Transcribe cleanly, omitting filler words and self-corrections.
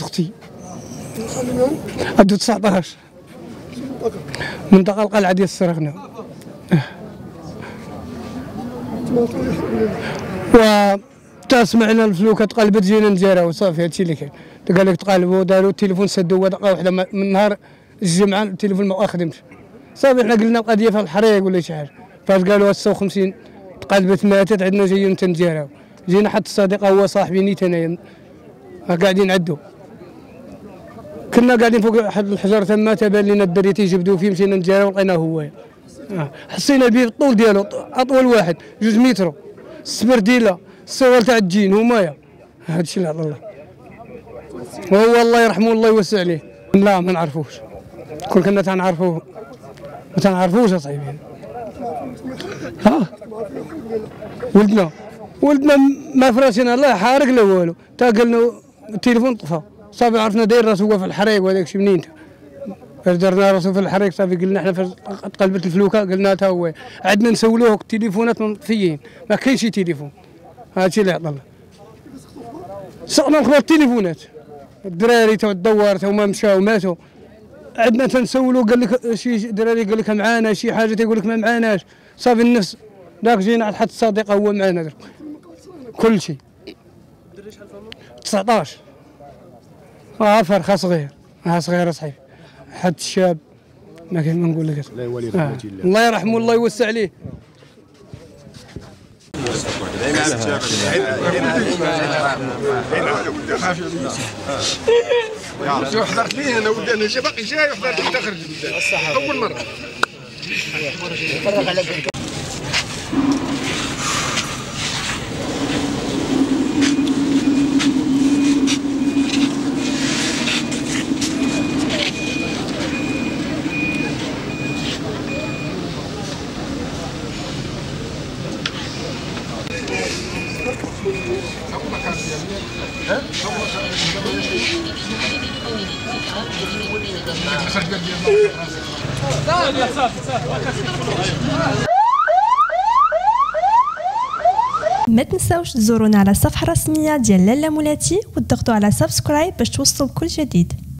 اختي عندو 19 منطقة القلعة ديال السرغنة و تا سمعنا الفلوكة تقلبت جينا نزيرها وصافي هادشي اللي كاين. قال لك تقلبوا داروا التليفون سدوا دقة واحدة من نهار الجمعة التليفون ما خدمش صافي. حنا قلنا القضية فيها الحريق ولا شي حاجة فاش قالوا 56 تقلبت ماتت عندنا جايين تنزيرها جينا حتى الصديق هو صاحبي نيت انايا قاعدين عندو كنا قاعدين فوق واحد الحجر تما تبان لنا الدري تيجبدوا فيه مشينا نتجاراو لقيناه هو حسينا به الطول ديالو اطول واحد 2 متر السبرديله الصور تاع الجين همايا هادشي اللي على الله وهو الله يرحمه الله يوسع عليه. لا ما نعرفوش كون كنا تنعرفوه ما تنعرفوش اصاحبي. ها ولدنا ما فراشنا الله حارق لا والو تا قالنا التليفون طفى صافي عرفنا داير راسو هو في الحريق وهذاك الشيء منين فاش درنا راسو في الحريق صافي قلنا حنا فاش تقلبت الفلوكه قلنا تا هو عندنا نسولوه التليفونات مطفيين ما كاينش شي تليفون هادشي اللي عطى الله سقنا نخبر التليفونات الدراري تا الدوار تا هما مشاو ماتوا عندنا تنسولو قال لك شي دراري قال لك معانا شي حاجه تيقول لك ما معناش صافي النفس داك جينا على حد الصديقه هو معانا كل شيء. الدري شحال في عمره؟ 19 فرخه صغير صغير صحيح حد الشاب ما كاين ما نقول لك الله يولي رحمه الله الله يرحمه الله يوسع عليه. حضرت ليه انا ولدي انا باقي جاي وحضرت انت خرجت اول مره تفرج على بالك ما تنساوش تزورونا على الصفحة الرسمية ديال لالا مولاتي وتضغطوا على سبسكرايب باش توصلوا بكل جديد.